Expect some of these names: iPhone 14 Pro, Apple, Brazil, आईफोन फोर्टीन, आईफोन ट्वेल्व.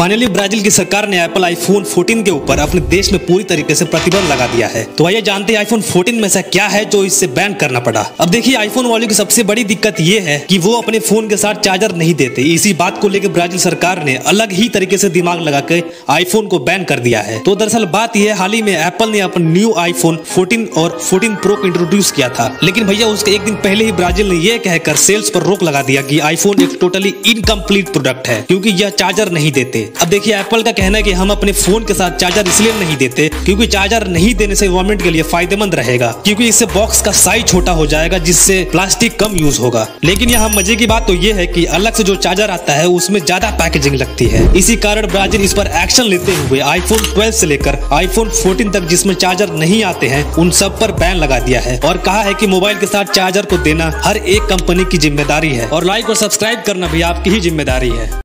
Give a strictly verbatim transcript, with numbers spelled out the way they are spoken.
Finally Brazil की सरकार ने एप्पल आईफोन फोर्टीन के ऊपर अपने देश में पूरी तरीके से प्रतिबंध लगा दिया है। तो आइए जानते हैं आईफोन फोर्टीन में ऐसा क्या है जो इससे बैन करना पड़ा। अब देखिए, आईफोन वालों की सबसे बड़ी दिक्कत ये है कि वो अपने फोन के साथ चार्जर नहीं देते। इसी बात को लेकर ब्राजील सरकार ने अलग ही तरीके से दिमाग लगा के आईफोन को बैन कर दिया है। तो दरअसल बात यह, हाल ही में एप्पल ने अपने न्यू आईफोन फोर्टीन और फोर्टीन प्रो को इंट्रोड्यूस किया था, लेकिन भैया उसके एक दिन पहले ही ब्राजील ने यह कहकर सेल्स पर रोक लगा दिया कि आईफोन एक टोटली इनकम्प्लीट प्रोडक्ट है क्योंकि यह चार्जर नहीं देते। अब देखिए, एप्पल का कहना है कि हम अपने फोन के साथ चार्जर इसलिए नहीं देते क्योंकि चार्जर नहीं देने से एनवायरमेंट के लिए फायदेमंद रहेगा, क्योंकि इससे बॉक्स का साइज छोटा हो जाएगा जिससे प्लास्टिक कम यूज होगा। लेकिन यहाँ मजे की बात तो ये है कि अलग से जो चार्जर आता है उसमें ज्यादा पैकेजिंग लगती है। इसी कारण ब्राजील इस पर एक्शन लेते हुए आईफोन ट्वेल्व से लेकर आईफोन फोर्टीन तक जिसमें चार्जर नहीं आते हैं उन सब पर बैन लगा दिया है और कहा है कि मोबाइल के साथ चार्जर को देना हर एक कंपनी की जिम्मेदारी है और लाइक और सब्सक्राइब करना भी आपकी ही जिम्मेदारी है।